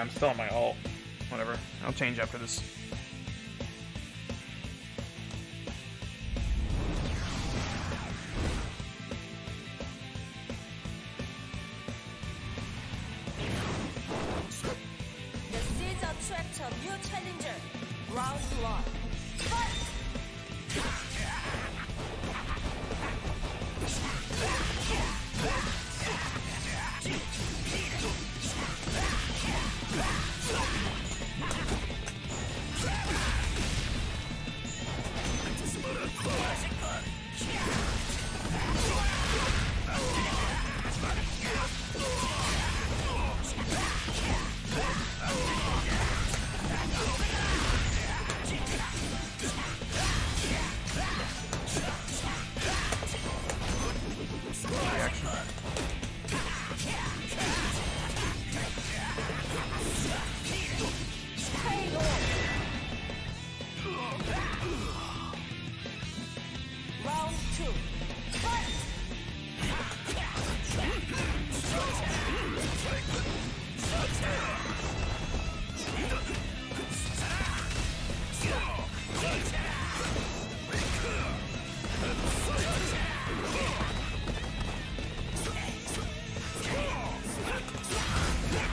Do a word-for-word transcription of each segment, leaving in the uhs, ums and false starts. I'm still on my ult. Whatever. I'll change after this.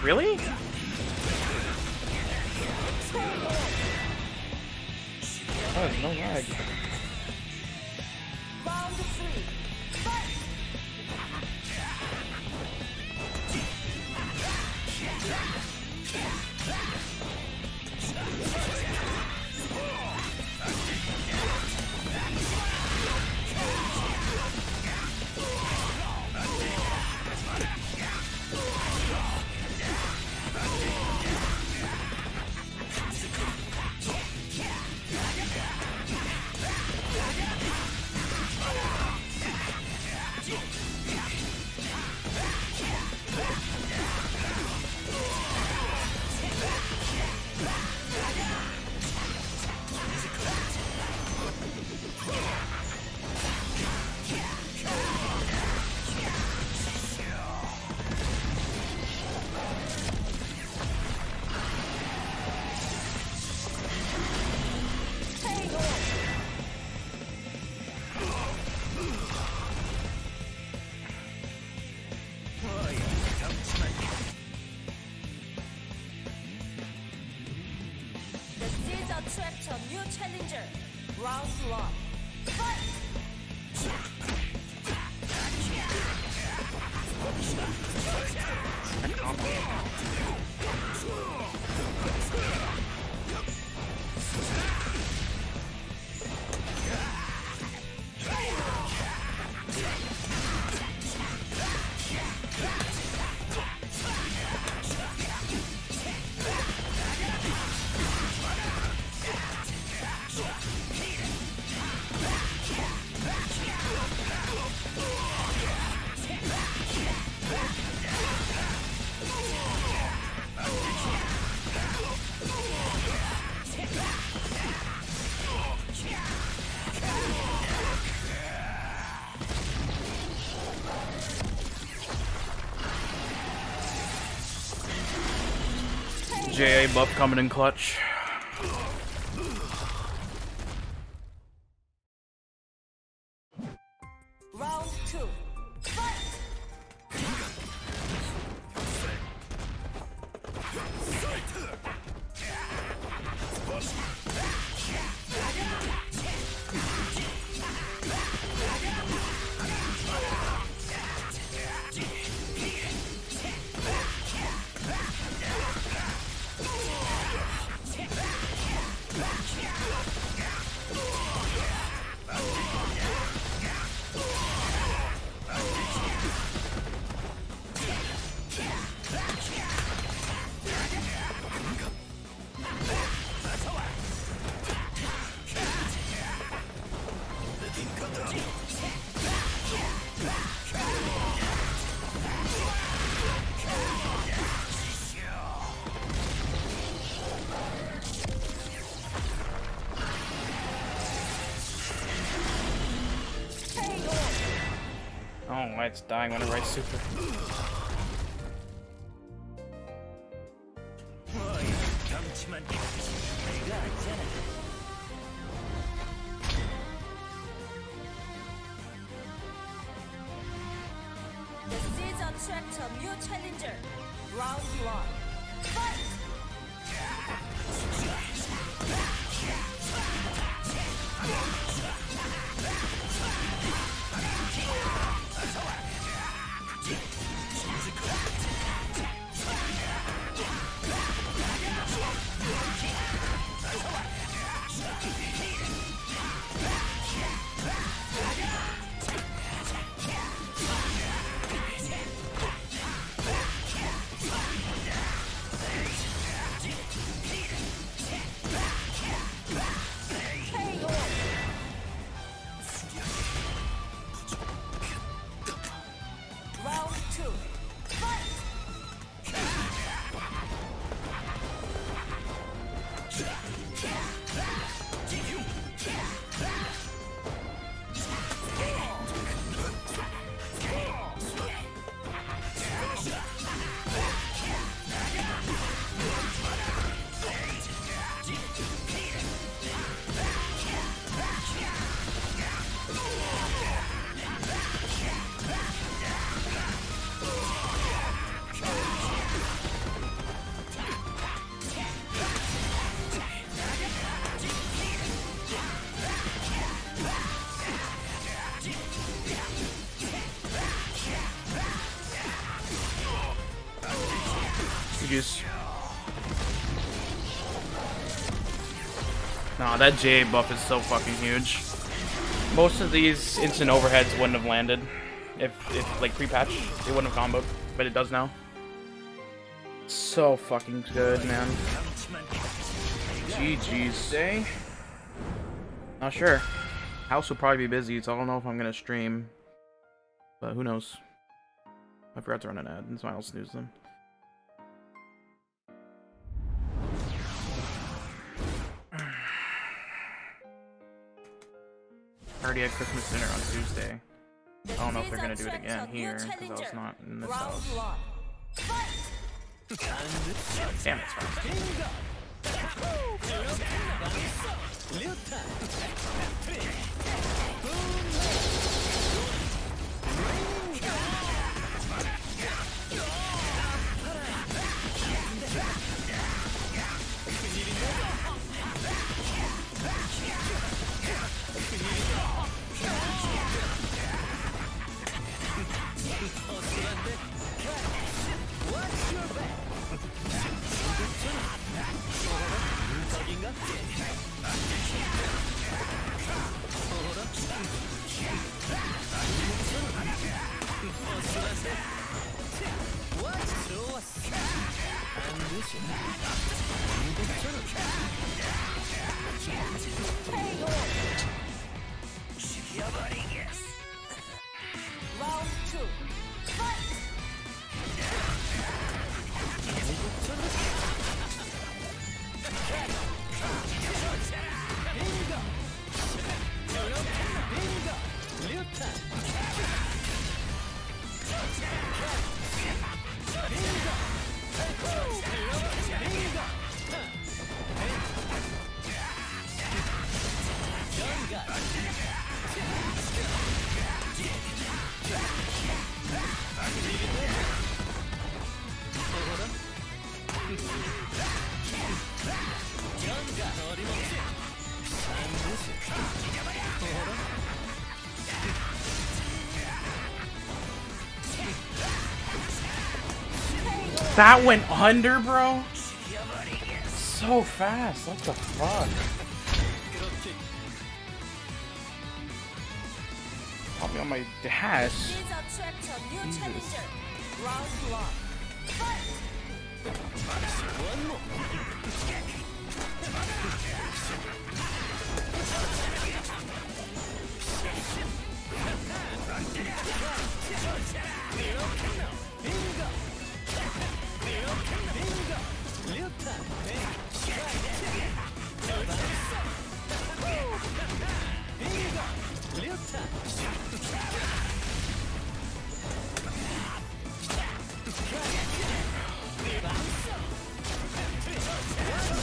Really? Oh, no lag. J A buff coming in clutch. It's dying when it writes super. The seeds attract a new challenger. Round one. Nah, that J A buff is so fucking huge. Most of these instant overheads wouldn't have landed if, if like pre-patch, they wouldn't have comboed, but it does now. So fucking good, man. G G's, eh? Not sure. House will probably be busy, so I don't know if I'm gonna stream, but who knows? I forgot to run an ad. That's why I'll snooze them. Already had Christmas dinner on Tuesday. I don't know if they're gonna do it again here, because I was not in this house. Damn, it's fine. What's your bet? Round two, fight! That went under, bro? So fast, what the fuck? I'll be on my dash.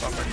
Bumper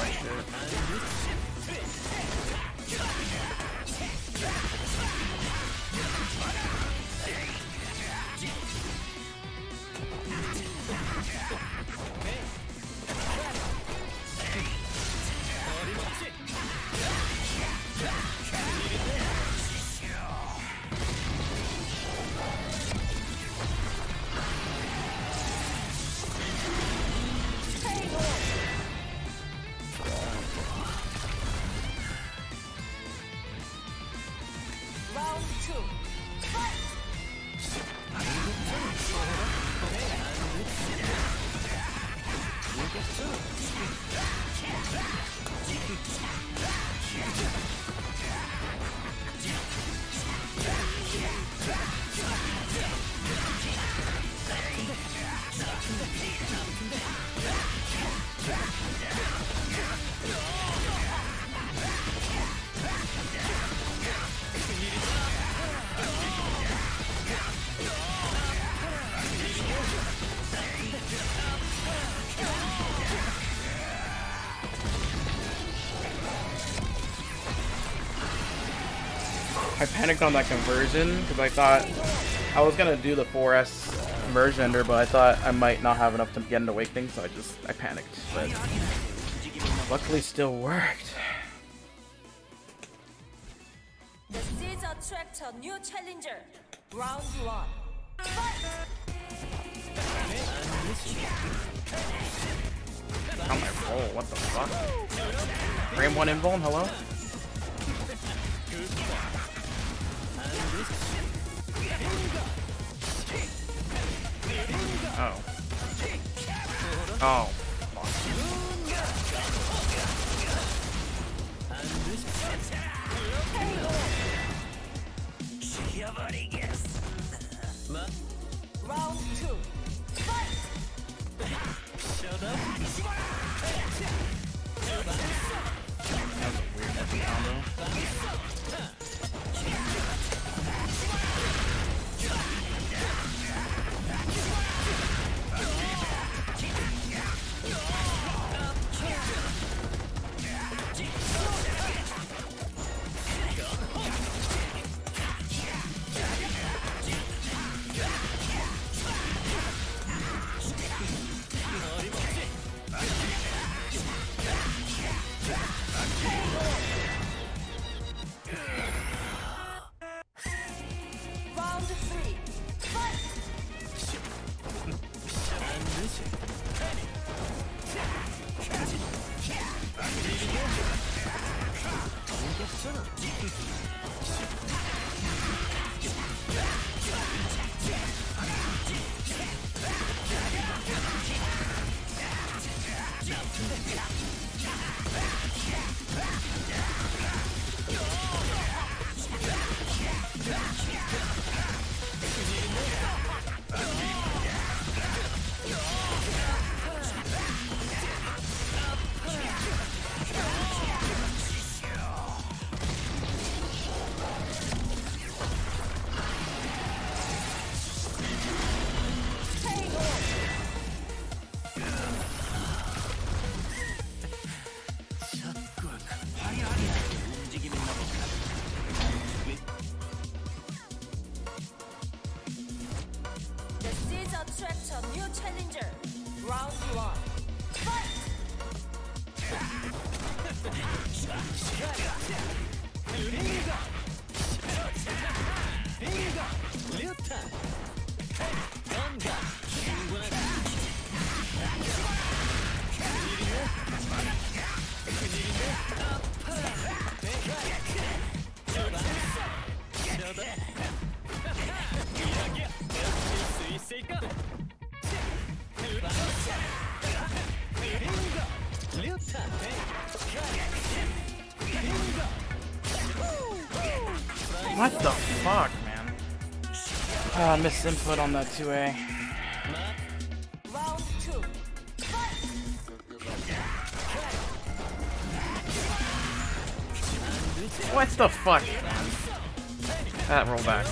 I panicked on that conversion because I thought I was gonna do the four S conversion ender, but I thought I might not have enough to get an Awakening, so I just I panicked. But luckily, still worked. The seeds attract a new challenger. Round one. How am I roll? What the fuck? Frame one invuln, hello? Oh. Oh. Round two. Shut up. That was a weird fucking What the fuck, man? Ah, uh, missed input on that two A. What the fuck, man? That rollback.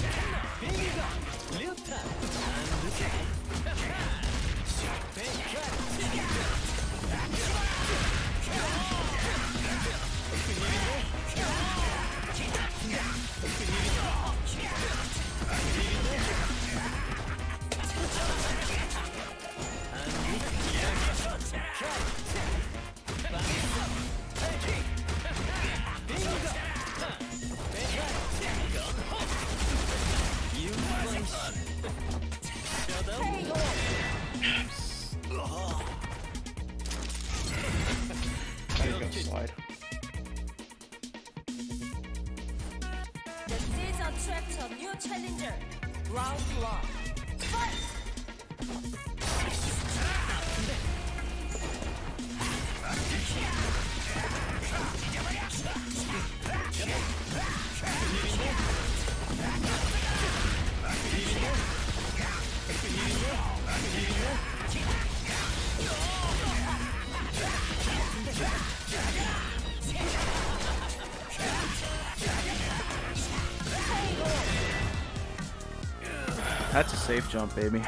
That's a safe jump, baby.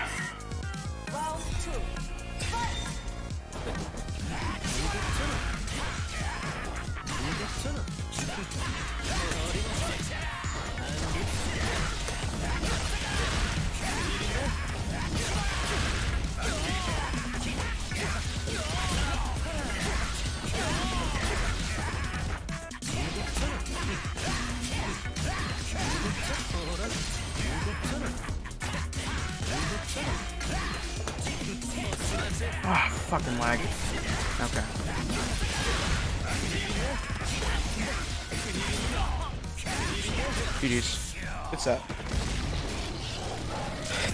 Ah, oh, fucking lag. Okay. G G's. What's up?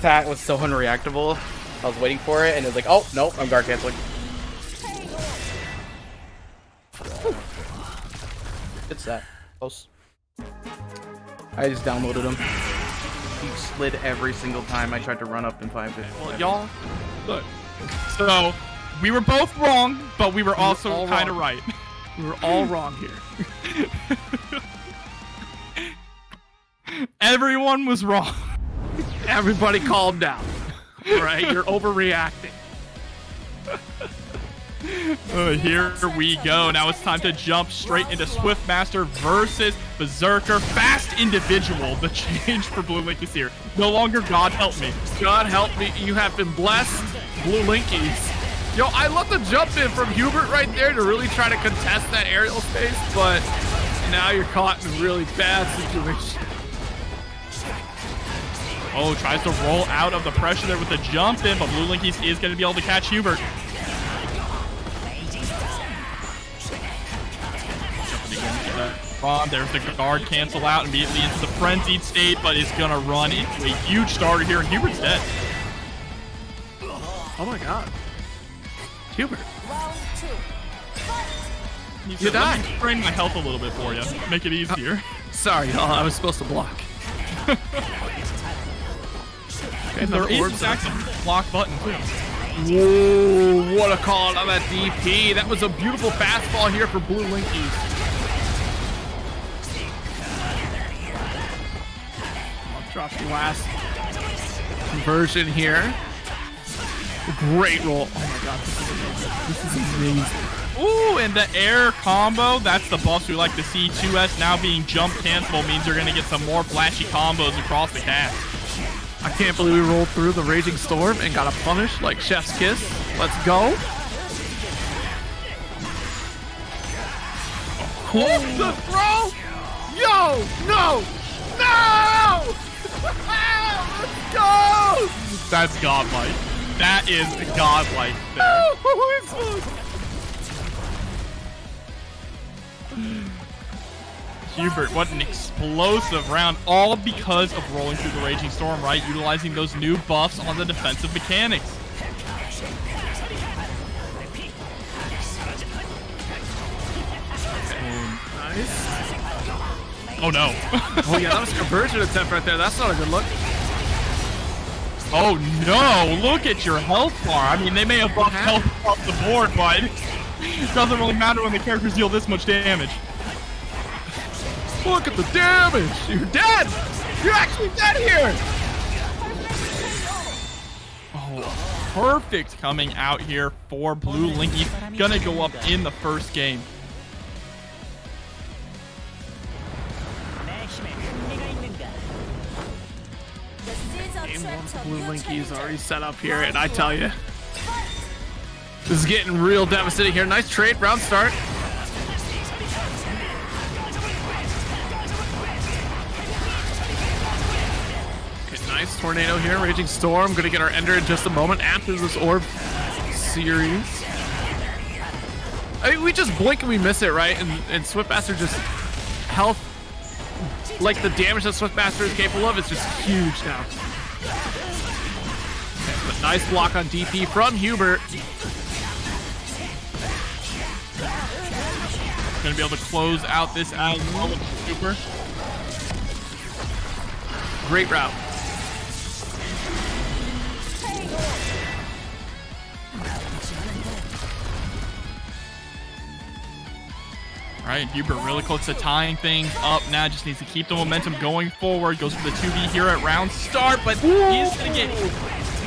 That was so unreactable. I was waiting for it and it was like, oh, nope, I'm guard canceling. It's that. Close. I just downloaded him. He slid every single time I tried to run up and find him. Well, y'all, look. So, we were both wrong, but we were, we were also kind of right. We were all wrong here. Everyone was wrong. Everybody calm down. Alright, you're overreacting. Uh, here we go. Now it's time to jump straight into Swift Master versus Berserker. Fast individual. The change for Blue Linky is here. No longer God help me. God help me. You have been blessed. Blue Linkies. Yo, I love the jump in from Huebert right there to really try to contest that aerial space, but now you're caught in a really bad situation. Oh, tries to roll out of the pressure there with the jump in, but Blue Linkies is going to be able to catch Huebert. Bomb. There's the guard cancel out immediately into the frenzied state, but it's gonna run into a huge starter here, and Hubert's dead. Oh my god, Huebert! You, you died. Let me drain my health a little bit for you. Make it easier. Uh, sorry, y'all. I was supposed to block. Okay, there is actually a block button too. Whoa! What a call on that D P. That was a beautiful fastball here for Blue Linky. Drops the last conversion here. Great roll. Oh my god, this is amazing. Ooh, and the air combo. That's the buffs we like to see. two S now being jump cancelable means you're going to get some more flashy combos across the cast. I can't believe we rolled through the Raging Storm and got a punish like Chef's Kiss. Let's go. Cool. The throw. Yo, no, no. Let's go! That's godlike. That is godlike. Huebert, what an explosive round, all because of rolling through the Raging Storm, right? Utilizing those new buffs on the defensive mechanics. Nice. Oh no. Oh yeah, that was a conversion attempt right there. That's not a good look. Oh no, look at your health bar. I mean, they may have buffed health off the board, but it doesn't really matter when the characters deal this much damage. Look at the damage. You're dead. You're actually dead here. Oh, perfect coming out here for Blue Linky. Gonna go up in the first game. Blue Linky's already set up here, and I tell you, this is getting real devastating here. Nice trade, round start. Okay, nice tornado here, Raging Storm. Gonna get our ender in just a moment after this orb series. I mean, we just blink and we miss it, right? And, and Swift Master just health, like the damage that Swift Master is capable of, is just huge now. But nice block on D P from Huebert. Gonna be able to close out this out with Huebert. Great route. All right, Huebert really close to tying things up now. Just needs to keep the momentum going forward. Goes for the two B here at round start, but he's gonna get.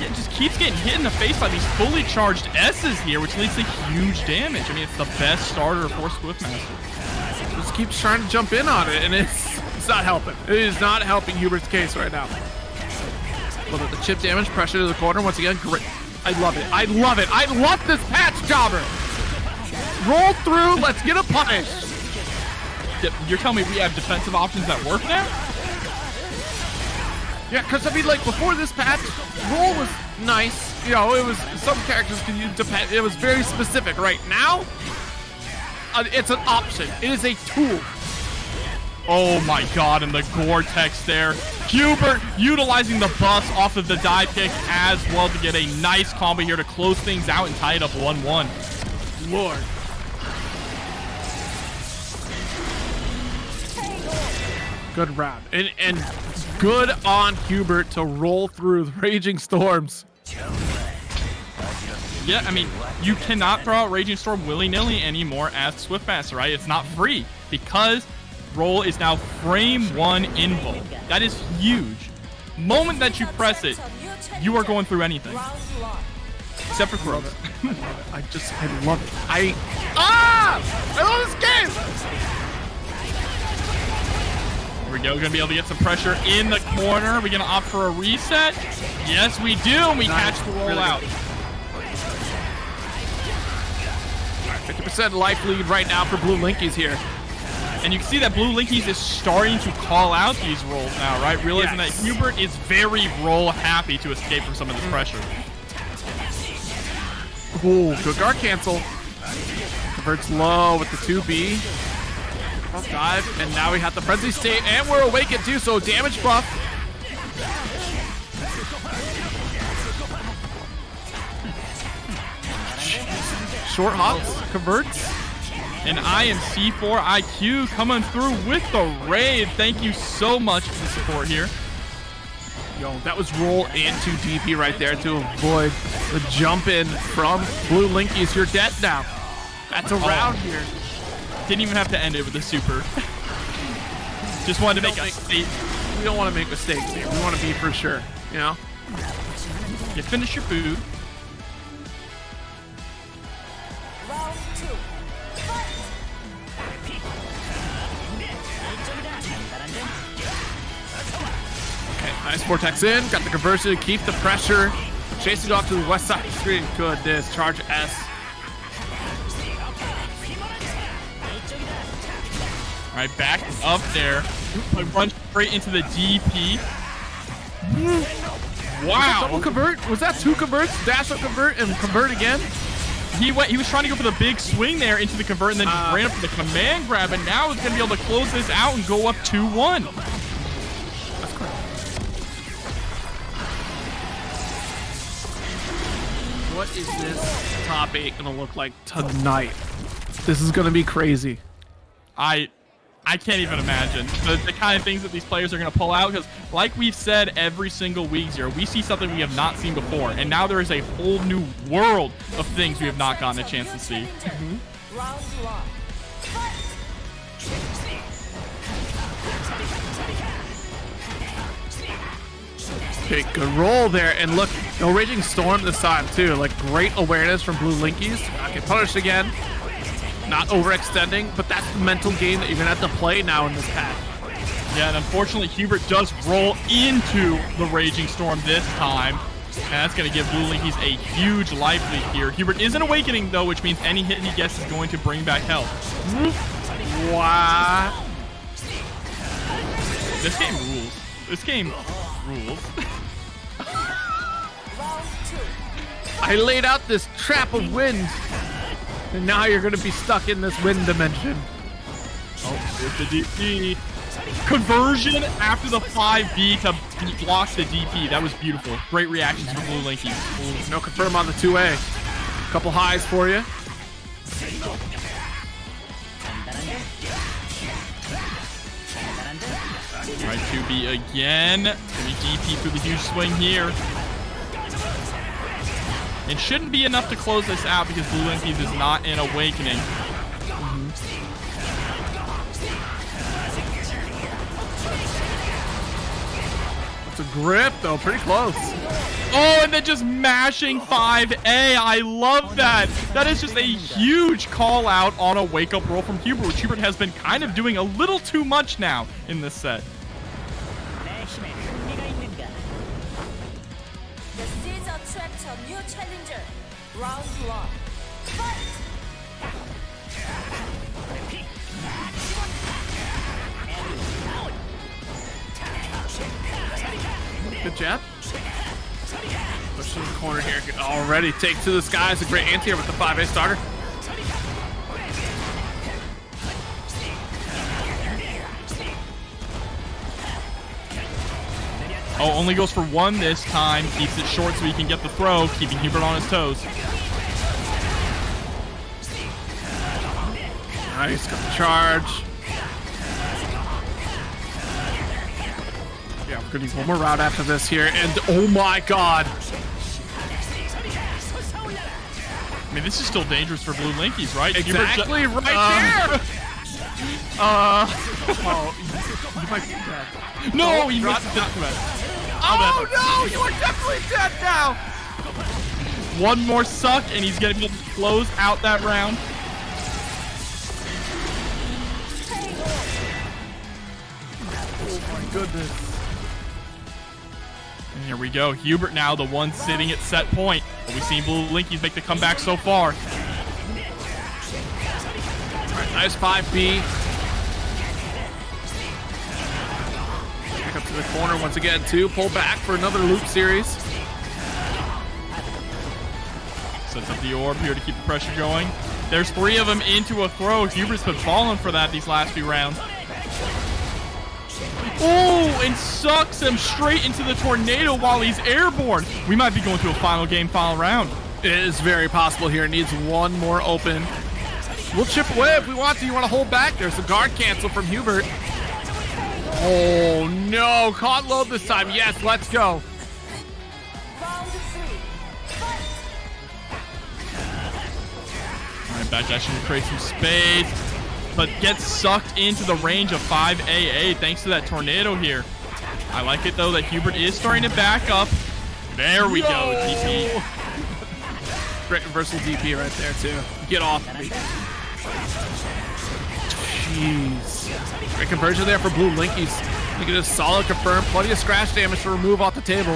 It just keeps getting hit in the face by these fully charged S's here, which leads to huge damage. I mean, it's the best starter for Swift Master. Just keeps trying to jump in on it, and it's, it's not helping. It is not helping Hubert's case right now. Look at the chip damage, pressure to the corner. Once again, great. I love it. I love it. I love this patch jobber. Roll through. Let's get a punish. You're telling me we have defensive options that work now? Yeah, because I mean, like, before this patch, roll was nice. You know, it was, some characters can use, depend, it was very specific. Right now, it's an option. It is a tool. Oh my god, and the Gore-Tex there. Huebert utilizing the bus off of the dive kick as well to get a nice combo here to close things out and tie it up one one. Lord. Good round. And, and good on Huebert to roll through the Raging Storms. Yeah, I mean, you cannot throw out Raging Storm willy-nilly anymore as Swift Master, right? It's not free because roll is now frame one invo. That is huge. Moment that you press it, you are going through anything. Except for throws. I just, I love it. I, ah! I love this game! Here we go, gonna be able to get some pressure in the corner. Are we gonna opt for a reset? Yes, we do, and we nice. Catch the roll out. fifty percent life lead right now for Blue Linkies here. And you can see that Blue Linkies is starting to call out these rolls now, right? Realizing yes. that Huebert is very roll happy to escape from some of this pressure. Ooh, good guard cancel. Converts low with the two B. Cross dive, and now we have the Frenzy State, and we're awake at two, so damage buff. Short hops, converts. And I am C four I Q coming through with the raid. Thank you so much for the support here. Yo, that was roll into D P right there to avoid the jump in from Blue Linkies. You're dead now. That's a round oh. here. Didn't even have to end it with a super. Just wanted to make a mistake. We don't want to make mistakes here. We want to be for sure, you know? You finish your food. Nice vortex in, got the conversion, keep the pressure. Chase it off to the west side of the screen. Goodness, charge S. All right, back up there. I run straight into the D P. Wow. Double convert? Was that two converts? Dash up convert and convert again? He went. He was trying to go for the big swing there into the convert and then uh, ran up for the command grab, and now he's gonna be able to close this out and go up two one. What is this top eight gonna look like tonight? This is gonna be crazy. I I can't even imagine the, the kind of things that these players are gonna pull out, because like we've said every single week here, we see something we have not seen before, and now there is a whole new world of things we have not gotten a chance to see. Mm-hmm. Okay, good roll there, and look. No Raging Storm this time, too. Like, great awareness from Blue Linkies. Not get punished again. Not overextending, but that's the mental game that you're going to have to play now in this patch. Yeah, and unfortunately, Huebert does roll into the Raging Storm this time. And that's going to give Blue Linkies a huge life lead here. Huebert is an Awakening, though, which means any hit he gets is going to bring back health. Wow. This game rules. This game rules. I laid out this trap of wind, and now you're going to be stuck in this wind dimension. Oh, with the D P. Conversion after the five B to block the D P. That was beautiful. Great reactions from Blue Linky. No confirm on the two A. Couple highs for you. All right, two B again. Maybe D P for the huge swing here. It shouldn't be enough to close this out because Blue Linkies is not in Awakening. Mm-hmm. It's a grip, though. Pretty close. Oh, and then just mashing five A. I love that. That is just a huge call out on a wake-up roll from Huebert, which Huebert has been kind of doing a little too much now in this set. New challenger, round one. Fight! Good jab. Push to the corner here. Could already take to the sky. It's a great anti here with the five A starter. Oh, only goes for one this time. Keeps it short so he can get the throw, keeping Huebert on his toes. Nice, got the charge. Yeah, we're gonna need one more route after this here, and oh my god! I mean, this is still dangerous for Blue Linkies, right? Exactly, Huebert right um, there! Uh, oh, you might be dead. No, oh, you missed it. Oh, oh no, you are definitely dead now! One more suck, and he's gonna be able to close out that round. Oh my goodness. And here we go. Huebert now, the one sitting at set point. We've seen Blue Linkies make the comeback so far. Alright, nice five B. Back up to the corner once again, too. Pull back for another loop series. Sets up the orb here to keep the pressure going. There's three of them into a throw. Hubert's been falling for that these last few rounds. Oh, and sucks him straight into the tornado while he's airborne. We might be going to a final game, final round. It is very possible here. It needs one more open. We'll chip away if we want to. You want to hold back? There's a guard cancel from Huebert. Oh, no. Caught low this time. Yes, let's go. All right, back action to create some space, but gets sucked into the range of five A A thanks to that tornado here. I like it, though, that Huebert is starting to back up. There we Yo! go, D P. Great reversal D P right there, too. Get off me. Jeez. Great conversion there for Blue Linkies. Look at a solid confirm. Plenty of scratch damage to remove off the table.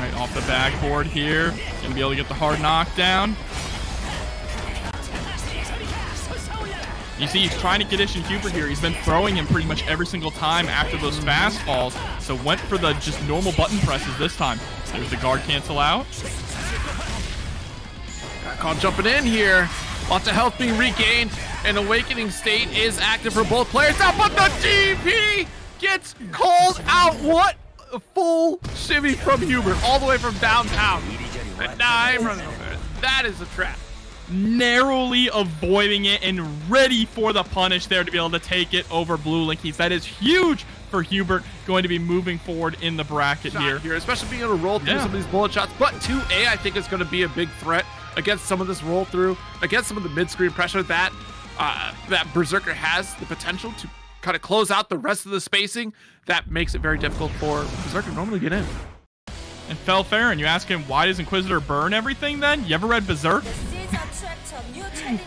Right off the backboard here. Gonna be able to get the hard knockdown. You see, he's trying to condition Huebert here. He's been throwing him pretty much every single time after those fastballs. So went for the just normal button presses this time. There's the guard cancel out. Got caught jumping in here. Lots of health being regained. And Awakening State is active for both players now, but the D P gets called out. What? A full shimmy from Huebert all the way from downtown. And now I'm running over it. That is a trap. Narrowly avoiding it and ready for the punish there to be able to take it over Blue Linkies. That is huge for Huebert, going to be moving forward in the bracket here. here. Especially being able to roll through yeah. some of these bullet shots. But two A, I think, is going to be a big threat against some of this roll through, against some of the mid-screen pressure that, uh, that Berserker has the potential to kind of close out the rest of the spacing. That makes it very difficult for Berserker to normally get in. And Felfair, and you ask him, why does Inquisitor burn everything then? You ever read Berserk?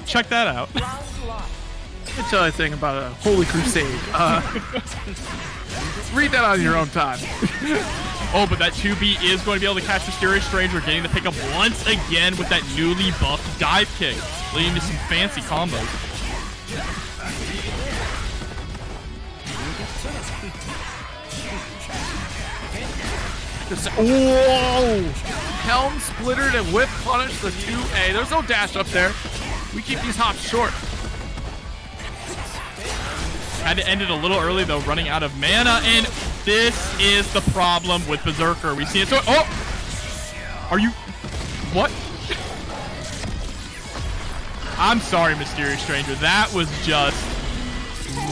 Check that out. I'll tell you a thing about a holy crusade. Uh, read that on your own time. Oh, but that two B is going to be able to catch Mysterious Stranger, getting the pickup once again with that newly buffed dive kick, leading to some fancy combos. Oh! Helm splittered and whip punish the two A. There's no dash up there. We keep these hops short. Had to end it a little early, though, running out of mana, and this is the problem with Berserker. We see it. So oh! Are you... What? I'm sorry, Mysterious Stranger. That was just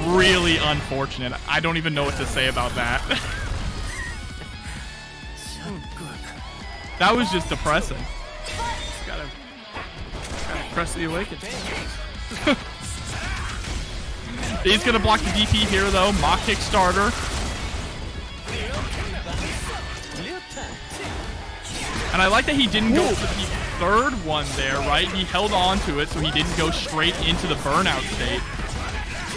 really unfortunate. I don't even know what to say about that. That was just depressing. Gotta, gotta press the awakening. He's gonna block the D P here, though. Mach kick starter. And I like that he didn't go for the third one there, right? He held on to it, so he didn't go straight into the burnout state.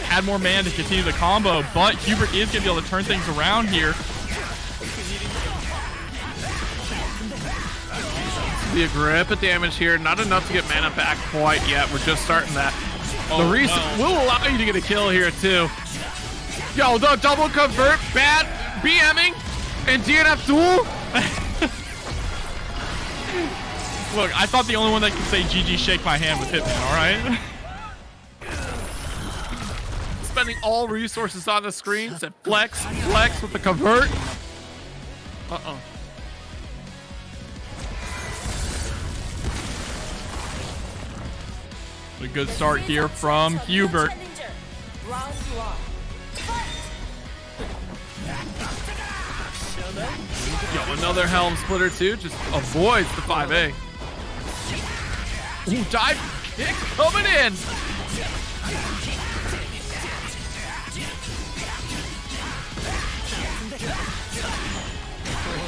Had more man to continue the combo, but Huebert is gonna be able to turn things around here. The grip of damage here, not enough to get mana back quite yet. We're just starting that. The oh, reset no. will allow you to get a kill here too. Yo, the double convert, bad BMing, and D N F Duel. Look, I thought the only one that could say G G shake my hand was Hitman, alright? Spending all resources on the screen, said flex, flex with the convert. Uh-oh. A good start here from Huebert. Yo, another Helm Splitter too. Just avoids the five A. Ooh, dive kick coming in.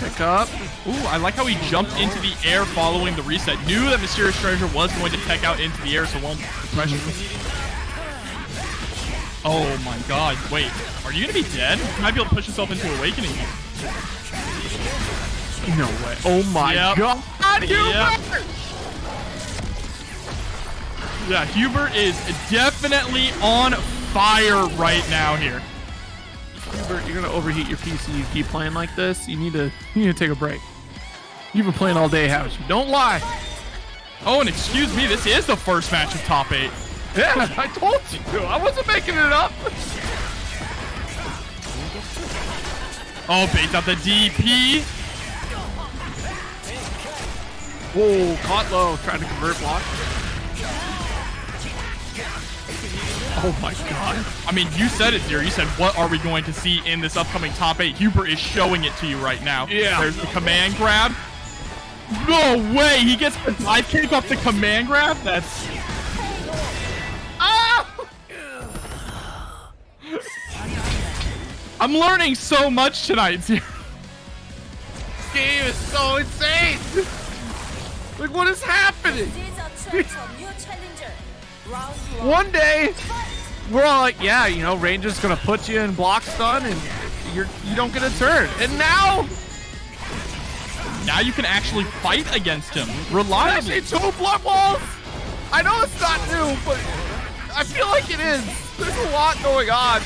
Pick up. Ooh, I like how he jumped into the air following the reset. Knew that Mysterious Stranger was going to tech out into the air, so one pressure. Oh my god, wait. Are you gonna be dead? He might be able to push himself into Awakening. No way. Oh my yep. god. Huebert! Yep. Yeah, Huebert is definitely on fire right now here. Huebert, you're gonna overheat your P C. You keep playing like this. You need to you need to take a break. You've been playing all day, haven't you? Don't lie. Oh, and excuse me, this is the first match of top eight. Yeah, I told you. I wasn't making it up. Oh, baits out the D P. Whoa, caught low. Trying to convert block. Oh my god. I mean, you said it, dear. You said, what are we going to see in this upcoming top eight? Huebert is showing it to you right now. Yeah. There's the command grab. No way. He gets... I pick up the command grab? That's... Ah! I'm learning so much tonight, dear. This game is so insane. Like, what is happening? One day, we're all like, yeah, you know, Ranger's gonna put you in block stun and you're, you don't get a turn. And now... Now you can actually fight against him. Reliably. Actually, two blood walls! I know it's not new, but I feel like it is. There's a lot going on.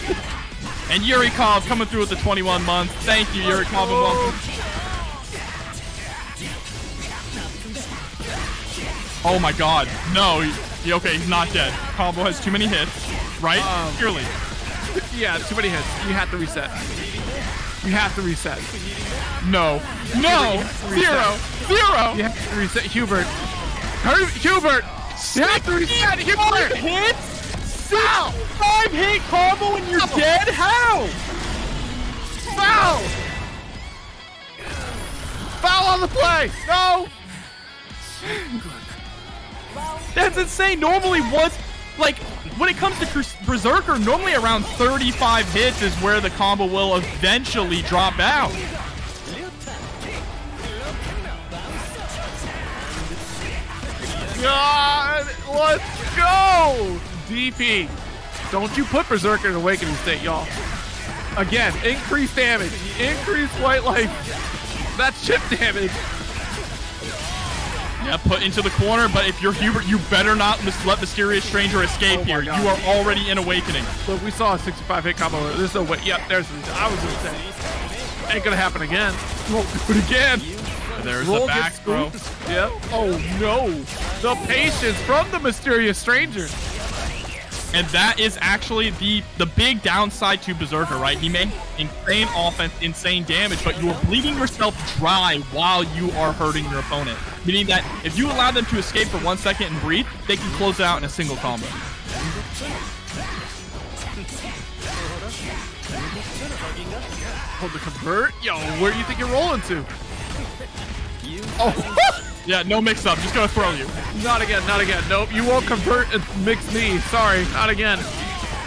And Yurikov coming through with the twenty-one months. Thank you, Yurikov. Oh. Oh my god. No. He, okay, he's not dead. Combo has too many hits. Right? Um, Purely. Yeah, too many hits. You have to reset. You have to reset. No. No! Zero! Zero! You have to reset. Huebert. Her Huebert! You have to reset! Huebert! Hits? Foul! Five hit combo and you're Double. dead? How? Foul! Foul on the play! No! That's insane. Normally once, like, when it comes to Berserker, normally around thirty-five hits is where the combo will eventually drop out. God, let's go! D P. Don't you put Berserker in Awakening State, y'all. Again, increased damage. Increased white life. That's chip damage. Yeah, put into the corner, but if you're Huebert, you better not let Mysterious Stranger escape oh here. God. You are already in Awakening. Look, we saw a sixty-five hit combo. There's no way. Yep, there's. I was gonna say, ain't gonna happen again. Won't do it again. There's Roll the back, bro. Yep. Oh no, the patience from the Mysterious Stranger. And that is actually the the big downside to Berserker, right? He made insane offense, insane damage, but you are bleeding yourself dry while you are hurting your opponent. Meaning that if you allow them to escape for one second and breathe, they can close it out in a single combo. Hold the convert. Yo, where do you think you're rolling to? Oh. Yeah, no mix up. Just gonna throw you. Not again, not again. Nope, you won't convert and mix me. Sorry, not again.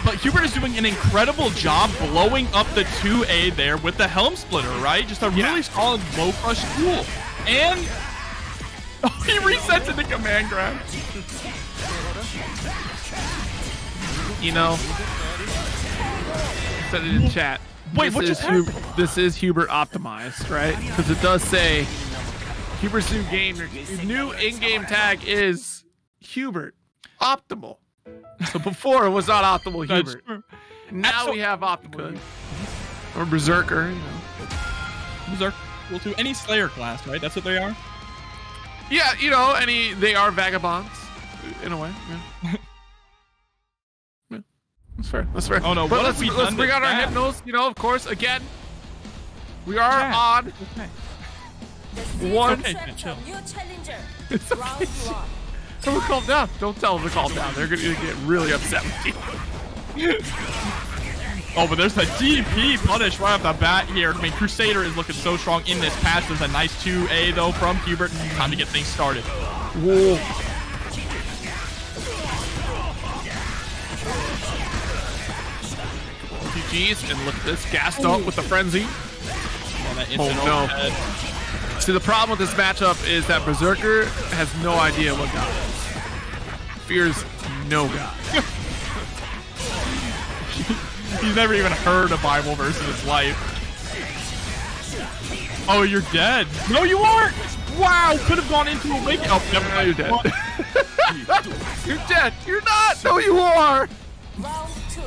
But Huebert is doing an incredible job blowing up the two A there with the Helm Splitter, right? Just a yeah. really solid low crush tool. And oh, he resets into command grab. You know, I said it in chat. Wait, this what just happened? This is Huebert optimized, right? Because it does say Hubert's new game, his new in-game tag is Huebert optimal. So before it was not optimal Huebert. Now Absol we have Optimus. Or Berserker, you know. Berserk will do any Slayer class, right? That's what they are? Yeah, you know, any they are Vagabonds, in a way. Yeah. Yeah. That's fair. That's fair. Oh no, but what let's, we let's bring out bad? our Hypnos, you know, of course, again. We are yeah. odd. Okay. One. Okay, chill. It's okay. Someone calm down. Don't tell them to calm down. They're going to get really upset with you. Oh, but there's a D P punish right off the bat here. I mean, Crusader is looking so strong in this patch. There's a nice two A, though, from Huebert. Time to get things started. Whoa. G Gs, and look at this. Gassed out with the Frenzy. Oh, that oh no. Head. See, the problem with this matchup is that Berserker has no idea what God is. Fears no God. He's never even heard a Bible verse in his life. Oh, you're dead. No, you aren't. Wow, could have gone into Awakening. Oh, never mind, you're dead. You're dead. You're not. No, you are. Round two.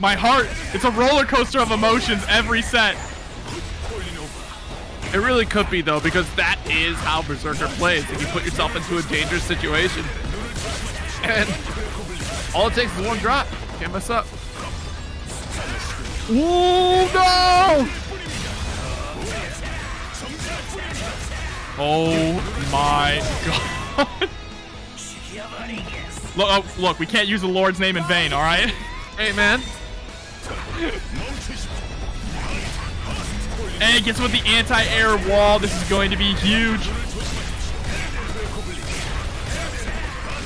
My heart, it's a roller coaster of emotions every set. It really could be, though, because that is how Berserker plays. If you put yourself into a dangerous situation, and all it takes is one drop. Can't mess up. Ooh, no! Oh my God. Look, oh, look, we can't use the Lord's name in vain, all right? Amen. And gets with the anti-air wall. This is going to be huge.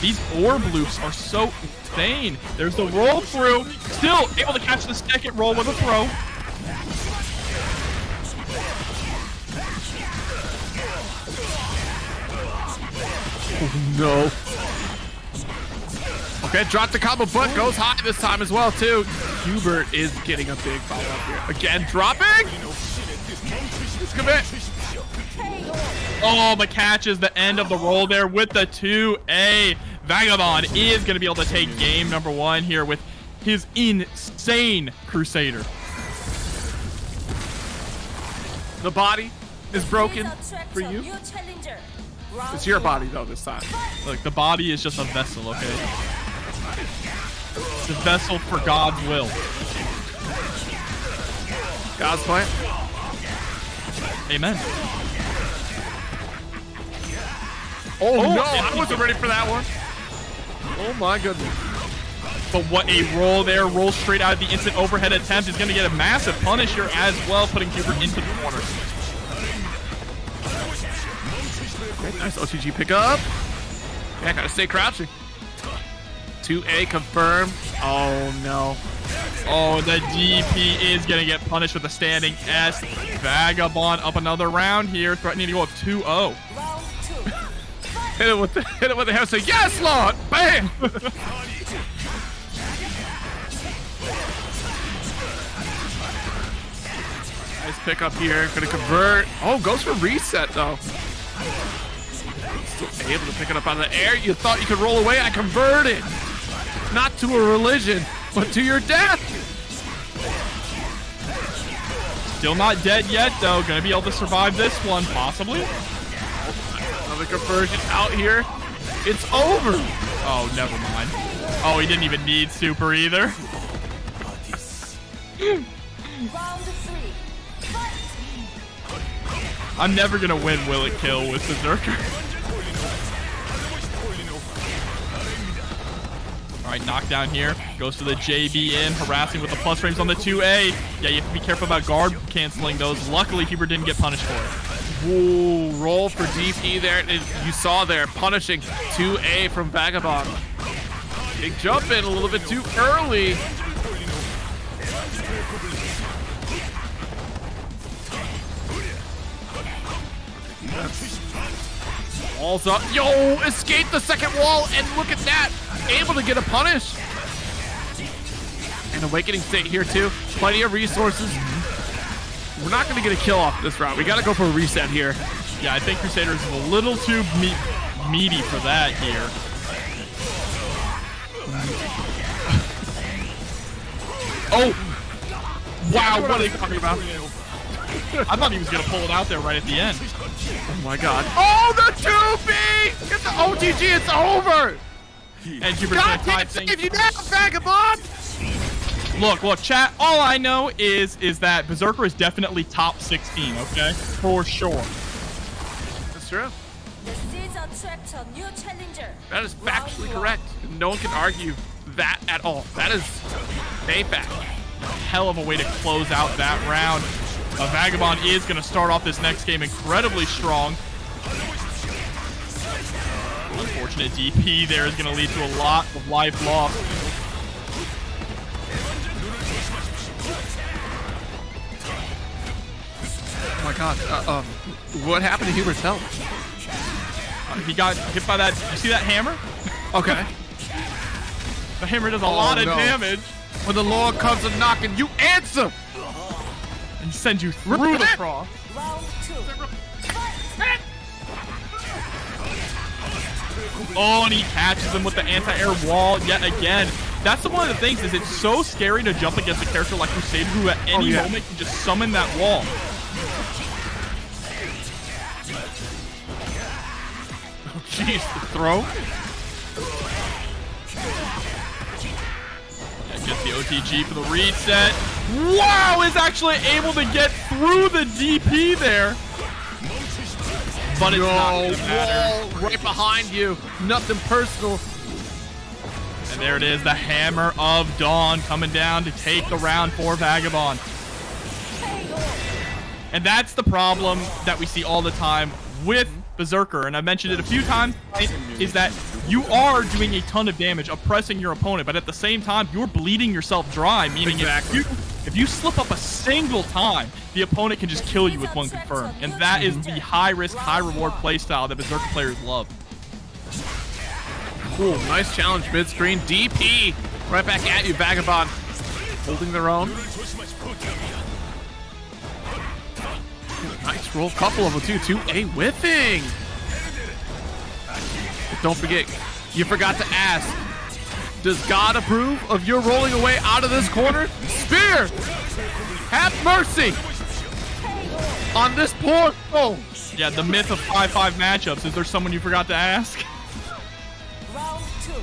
These orb loops are so insane. There's the roll through. Still able to catch the second roll with a throw. Oh, no. Okay, drop the combo, but goes high this time as well, too. Huebert is getting a big follow up here. Again, dropping. Oh, but catches the end of the roll there with the two A. Vagabond is going to be able to take game number one here with his insane Crusader. The body is broken for you. It's your body, though, this time. Look, the body is just a vessel, okay? It's a vessel for God's will. God's plan. Amen. Oh, oh no, I wasn't ready for that one. Oh my goodness. But what a roll there. Roll straight out of the instant overhead attempt. Is going to get a massive punish here as well, putting Huebert into the corner. Okay, nice O T G pickup. Yeah, I gotta stay crouching. two A confirmed. Oh no. Oh, the D P is going to get punished with a standing S. Vagabond up another round here, threatening to go up two oh. Hit it with the, hit it with the hammer, say, yes, Lord! Bam! Nice pick up here. Going to convert. Oh, goes for reset, though. Still able to pick it up out of the air. You thought you could roll away. I converted. Not to a religion, but to your death. Still not dead yet, though. Gonna be able to survive this one, possibly. Another conversion out here. It's over. Oh, never mind. Oh, he didn't even need super either. I'm never gonna win Will It Kill with Berserker. All right, knockdown here. Goes for the J B M, harassing with the plus frames on the two A. Yeah, you have to be careful about guard canceling those. Luckily, Huebert didn't get punished for it. Ooh, roll for D P there. You saw there, punishing two A from Vagabond. Big jump in a little bit too early. Walls up. Yo, escape the second wall, and look at that. Able to get a punish. An Awakening State here too. Plenty of resources. We're not going to get a kill off this route. We got to go for a reset here. Yeah, I think Crusader is a little too me meaty for that here. Oh! Wow, what are they talking about? I thought he was gonna pull it out there right at the end. Oh my god. Oh, the two B! It's the O T G, it's over! And Huebert can't save you now, Vagabond! Look, look, chat, all I know is is that Berserker is definitely top sixteen, okay? For sure. That's true. That is factually correct. No one can argue that at all. That is a fact. Hell of a way to close out that round. Uh, Vagabond is going to start off this next game incredibly strong. Unfortunate D P there is going to lead to a lot of life loss. Oh my god, uh, um, what happened to Hubert's health? Uh, he got hit by that, you see that hammer? Okay. The hammer does a oh, lot of no. damage. When the Lord comes a knocking, you answer! And send you through Rip the cross. Oh, and he catches him with the anti-air wall yet again. That's one of the things, is it's so scary to jump against a character like Crusader who at any oh, yeah. moment can just summon that wall. Oh, jeez, the throw. Gets the O T G for the reset. Wow, is actually able to get through the D P there. But it's Yo, not gonna matter. Whoa, right behind you. Nothing personal. And there it is, the Hammer of Dawn coming down to take the round for Vagabond. And that's the problem that we see all the time with Berserker, and I mentioned it a few times, is that you are doing a ton of damage, oppressing your opponent, but at the same time, you're bleeding yourself dry, meaning exactly. if, you, if you slip up a single time, the opponent can just kill you with one confirm, and that is the high-risk, high-reward playstyle that Berserker players love. Cool, nice challenge mid-screen. D P! Right back at you, Vagabond. Holding their own. Nice roll, couple of them too. two A whiffing. But don't forget, you forgot to ask. Does God approve of your rolling away out of this corner? Spear! Have mercy on this poor soul. Yeah, the myth of five five matchups. Is there someone you forgot to ask? Round two.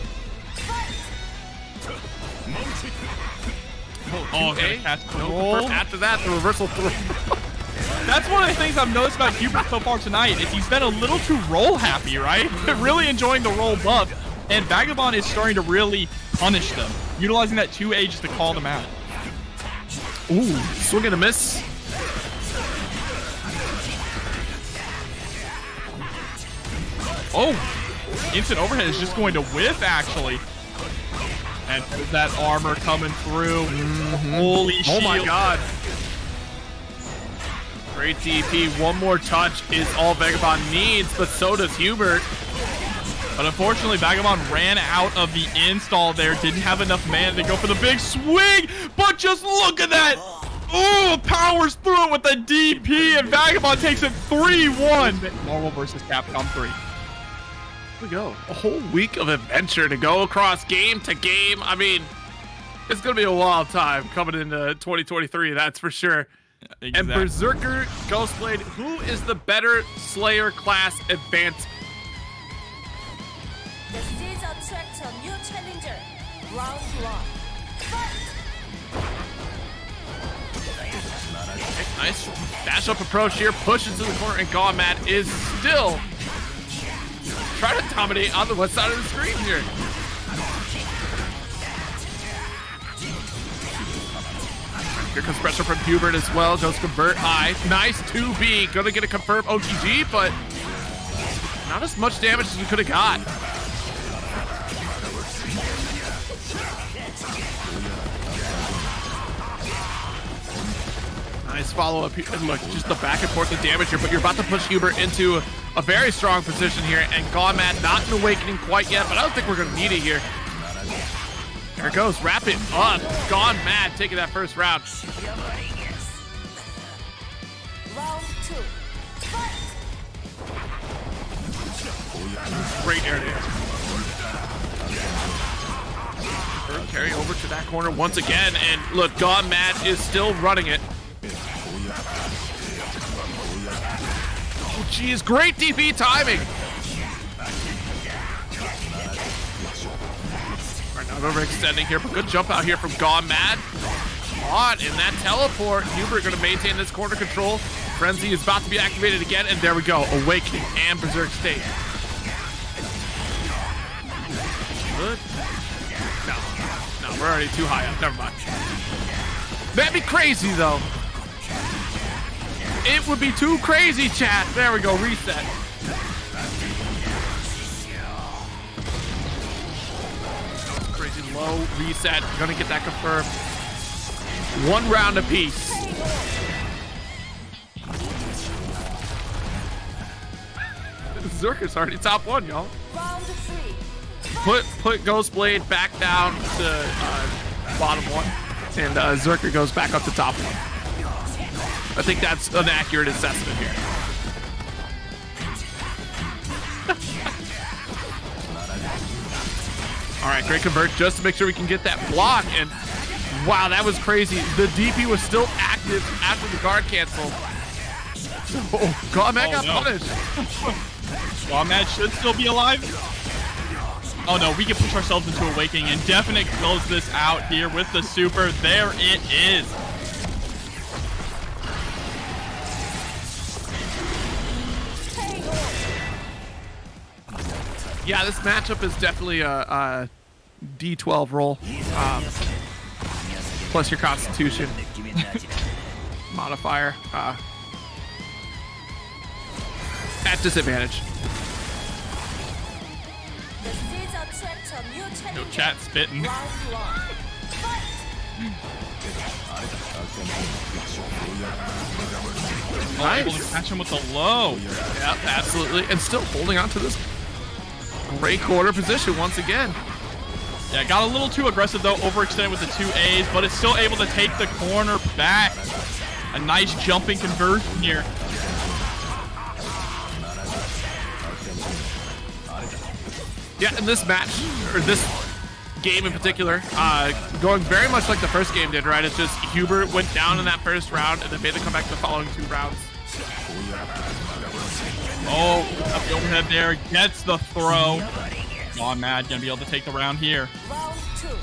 Oh, oh okay. No, after that, the reversal throw. That's one of the things I've noticed about Huebert so far tonight, is he's been a little too roll happy, right? Really enjoying the roll buff, and Vagabond is starting to really punish them, utilizing that two A just to call them out. Ooh, swing and a miss. Oh, instant overhead is just going to whiff, actually. And that armor coming through. Mm-hmm. Holy shit. Oh my god. Great D P, one more touch is all Vagabond needs, but so does Huebert. But unfortunately, Vagabond ran out of the install there, didn't have enough mana to go for the big swing, but just look at that! Ooh, powers through it with the D P, and Vagabond takes it three one. Marvel versus Capcom three. Here we go. A whole week of adventure to go across game to game. I mean, it's going to be a wild time coming into twenty twenty-three, that's for sure. Exactly. And Berserker, Ghostblade, who is the better Slayer class advanced? This is a attracts a new challenger. Round one. Fight! Nice dash up approach here, pushes to the corner, and GoneMad is still trying to dominate on the west side of the screen here. Here comes pressure from Huebert as well. Goes convert high. Nice two B. Gonna get a confirm O T G, but not as much damage as we could have got. Nice follow up here. And look, just the back and forth of damage here, but you're about to push Huebert into a very strong position here. And GoneMad not an awakening quite yet, but I don't think we're gonna need it here. There it goes, wrap it up. GoneMad taking that first round. Round two. Fight. Great air to air. Carry over over to that corner once again, and look, GoneMad is still running it. Oh, geez, great D P timing. Right, not overextending here, but good jump out here from GoneMad. Caught in that teleport. Huebert going to maintain this corner control. Frenzy is about to be activated again, and there we go. Awakening and Berserk State. Good. No, no, we're already too high up. Never mind. That'd be crazy, though. It would be too crazy, chat. There we go. Reset. Crazy low reset. Gonna get that confirmed. One round apiece. Berserker's already top one, y'all. Put put Ghostblade back down to uh, bottom one, and uh, Berserker goes back up to top one. I think that's an accurate assessment here. All right, great convert just to make sure we can get that block. And wow, that was crazy. The D P was still active after the guard canceled. Oh, God, man, oh, got no. punished. Well, Matt should still be alive. Oh no, we can push ourselves into Awakening, and Definite close this out here with the super. There it is. Yeah, this matchup is definitely a, a D twelve roll. Um, plus your constitution modifier. Uh, at disadvantage. No chat spitting. Nice. Catch him with the low. Yep, absolutely. And still holding on to this great quarter position once again. Yeah, got a little too aggressive though, overextended with the two A's, but it's still able to take the corner back. A nice jumping conversion here. Yeah, in this match, or this game in particular, uh, going very much like the first game did, right? It's just Huebert went down in that first round and then made the comeback the following two rounds. Oh, up the overhead there, gets the throw. GoneMad gonna be able to take the round here. Round two.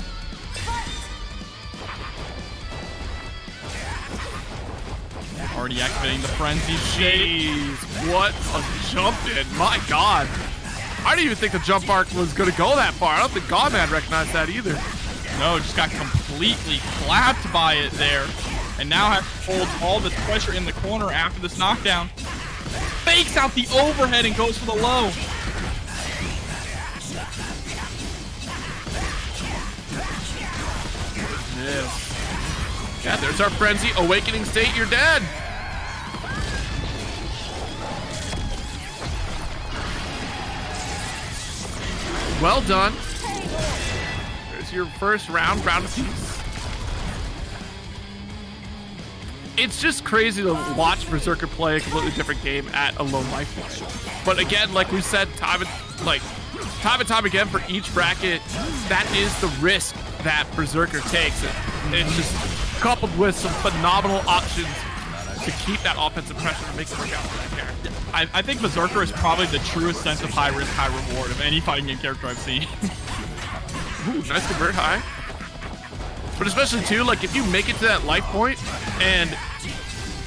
Already activating the Frenzy State. Jeez, what a jump in, my God. I didn't even think the jump arc was going to go that far. I don't think GoneMad recognized that either. No, just got completely clapped by it there. And now has to hold all this pressure in the corner after this knockdown. Fakes out the overhead and goes for the low. Yeah, yeah, there's our Frenzy. Awakening State, you're dead. Well done. There's your first round, round apiece. It's just crazy to watch Berserker play a completely different game at a low life point. But again, like we said, time and like time and time again for each bracket, that is the risk that Berserker takes. It's just coupled with some phenomenal options to keep that offensive pressure and make it work out for that character. I, I think Berserker is probably the truest sense of high risk, high reward of any fighting game character I've seen. Ooh, nice convert high. But especially too, like if you make it to that life point and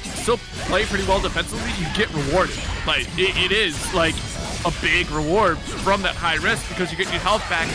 still play pretty well defensively, you get rewarded. Like it, it is like a big reward from that high risk because you get your health back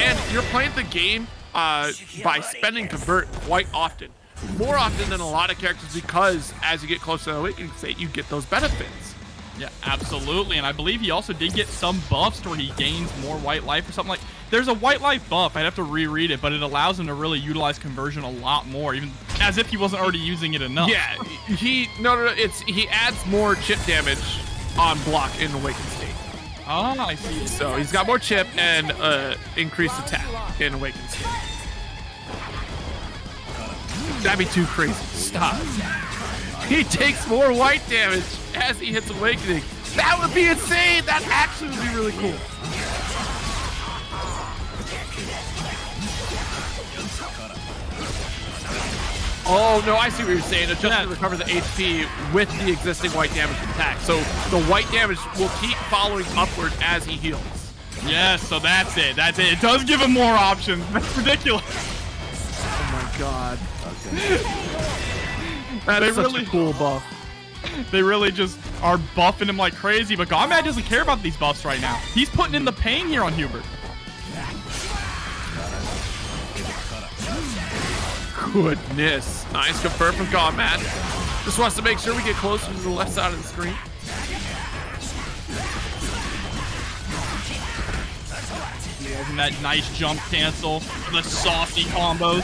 and you're playing the game uh, by spending convert quite often. More often than a lot of characters, because as you get closer to the Awakening State, you get those benefits. Yeah, absolutely. And I believe he also did get some buffs where he gains more white life or something like. There's a white life buff. I'd have to reread it, but it allows him to really utilize conversion a lot more, even as if he wasn't already using it enough. Yeah, he no no no. It's he adds more chip damage on block in the Awakening State. Oh, I see. So he's got more chip and uh, increased attack in Awakening State. That'd be too crazy. Stop. He takes more white damage as he hits Awakening. That would be insane. That actually would be really cool. Oh, no, I see what you're saying. Adjust yeah. to recover the H P with the existing white damage attack. So the white damage will keep following upward as he heals. Yes, so that's it. That's it. It does give him more options. That's ridiculous. Oh, my God. Okay. That is such really, a cool buff. They really just are buffing him like crazy, but GoneMad doesn't care about these buffs right now. He's putting in the pain here on Huebert. Goodness. Nice confirm from GoneMad. Just wants to make sure we get closer to the left side of the screen. Yeah, that nice jump cancel. The softy combos.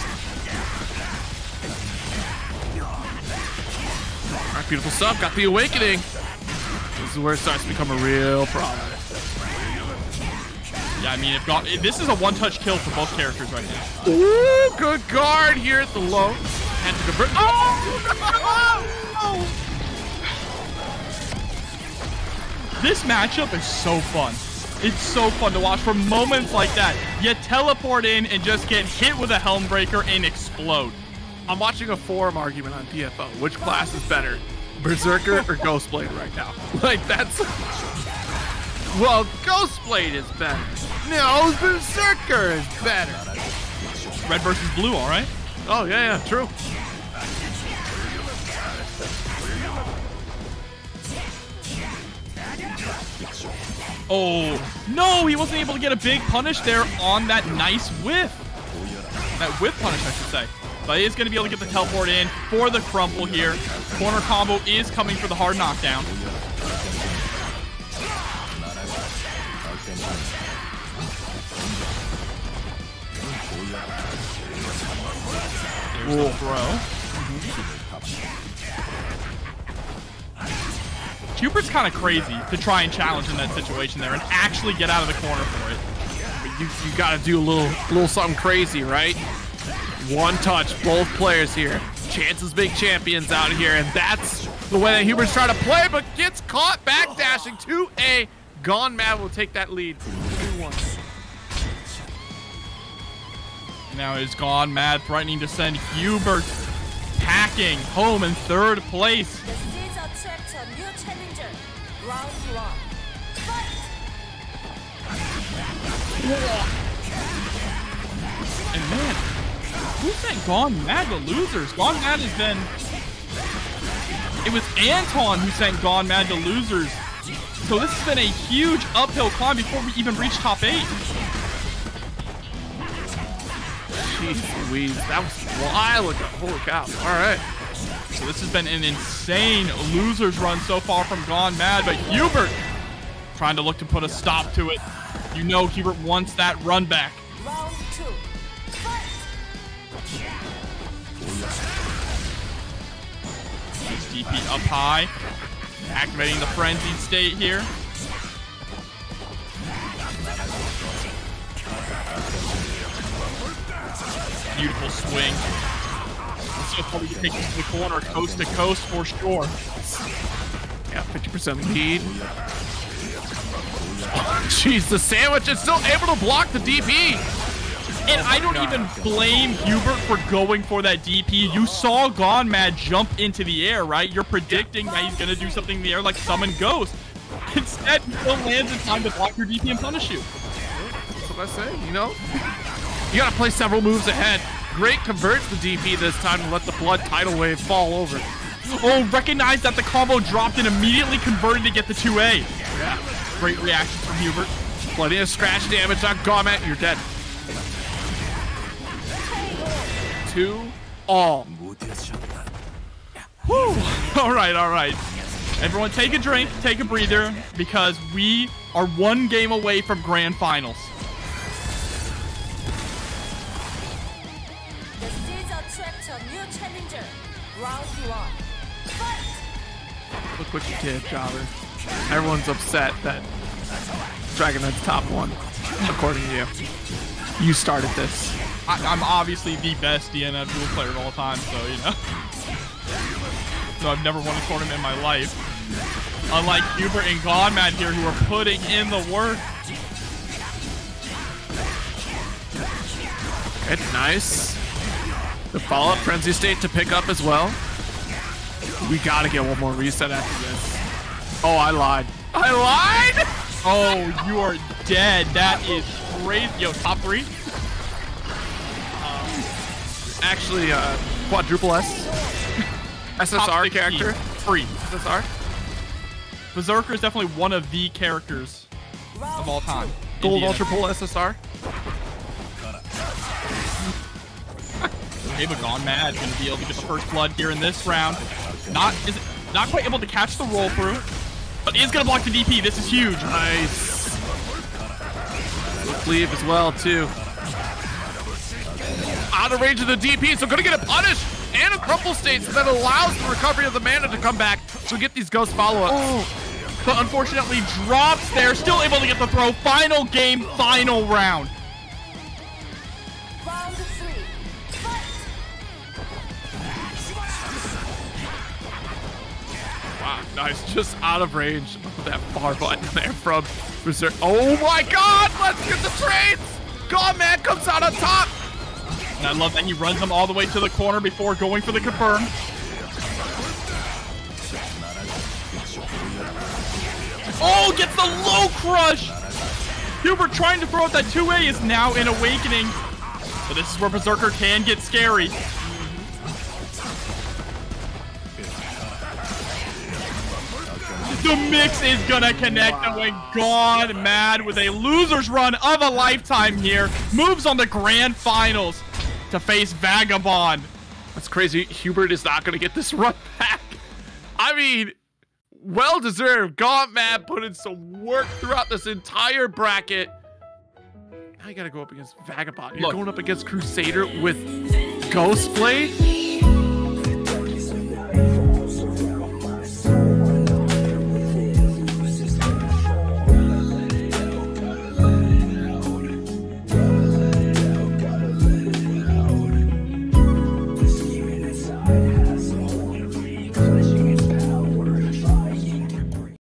All right, beautiful stuff. Got the Awakening. This is where it starts to become a real problem. Yeah, I mean, if God, this is a one-touch kill for both characters right now. Ooh, good guard here at the low. Had to convert. Oh! No! This matchup is so fun. It's so fun to watch. For moments like that, you teleport in and just get hit with a Helm Breaker and explode. I'm watching a forum argument on P F O. Which class is better, Berserker or Ghostblade right now? Like, that's... Well, Ghostblade is better. No, Berserker is better. Red versus blue, all right? Oh, yeah, yeah, true. Oh, no, he wasn't able to get a big punish there on that nice whiff. That whiff punish, I should say. But he is going to be able to get the teleport in for the crumple here. Corner combo is coming for the hard knockdown. There's the throw. Hubert's kind of crazy to try and challenge in that situation there and actually get out of the corner for it. But you you got to do a little little something crazy, right? One touch, both players here. Chances big champions out here, and that's the way that Hubert's trying to play, but gets caught backdashing to a GoneMad will take that lead. two one. Now is GoneMad threatening to send Huebert packing home in third place. The seeds are trapped to a new challenger. Round one. Fight! And man, who sent GoneMad the losers? GoneMad has been... It was Anton who sent GoneMad the losers. So this has been a huge uphill climb before we even reach top eight. Jeez Louise, that was a while ago. Holy cow. All right. So this has been an insane losers run so far from GoneMad, but Huebert trying to look to put a stop to it. You know Huebert wants that run back. Round two. Nice D P up high. Activating the frenzied state here. Beautiful swing. This will probably take it to the corner, coast to coast for sure. Yeah, fifty percent lead. Jeez, the sandwich is still able to block the D P. And I don't even blame Huebert for going for that D P. You saw GoneMad jump into the air, right? You're predicting that he's going to do something in the air like summon Ghost. Instead, he still lands in time to block your D P and punish you. That's what I say, you know? You got to play several moves ahead. Great converts the D P this time and let the blood tidal wave fall over. Oh, recognize that the combo dropped and immediately converted to get the two A. Yeah. Great reaction from Huebert. Plenty of scratch damage on GoneMad. You're dead. Two all. Whew. All right, all right. Everyone take a drink, take a breather, because we are one game away from grand finals. The seeds are trapped to a new challenger. Round one. Fight! Look what you did, Jobber. Everyone's upset that Dragonhead's top one, according to you. You started this. I, I'm obviously the best D N F Duel player of all time, so, you know. So I've never won a tournament in my life. Unlike Huebert and GoneMad here, who are putting in the work. It's nice. The follow-up Frenzy State to pick up as well. We gotta get one more reset after this. Oh, I lied. I lied? Oh, you are dead. That is crazy. Yo, top three? Um, actually, uh, quadruple S. S S R character. Free. S S R. Berserker is definitely one of the characters of all time. Gold Ultra Pull S S R. Okay, but GoneMad is going to be able to get the first blood here in this round. Not is not quite able to catch the roll through, but is going to block the D P. This is huge. Nice. Cleave as well, too. Out of range of the D P, so going to get a punish and a crumple state, so that allows the recovery of the mana to come back. So get these ghost follow-ups. Oh, but unfortunately drops there. Still able to get the throw. Final game, final round. Nice, just out of range of that far button there from Berserk. Oh my god, let's get the trades! GoneMad comes out on top! And I love that he runs them all the way to the corner before going for the confirm. Oh, gets the low crush! Huebert trying to throw out that two A is now in Awakening. But this is where Berserker can get scary. The mix is gonna connect, wow. And GoneMad with a loser's run of a lifetime here. Moves on the grand finals to face Vagabond. That's crazy. Huebert is not gonna get this run back. I mean, well-deserved. GoneMad put in some work throughout this entire bracket. Now you gotta go up against Vagabond. You're Look. going up against Crusader with Ghostblade.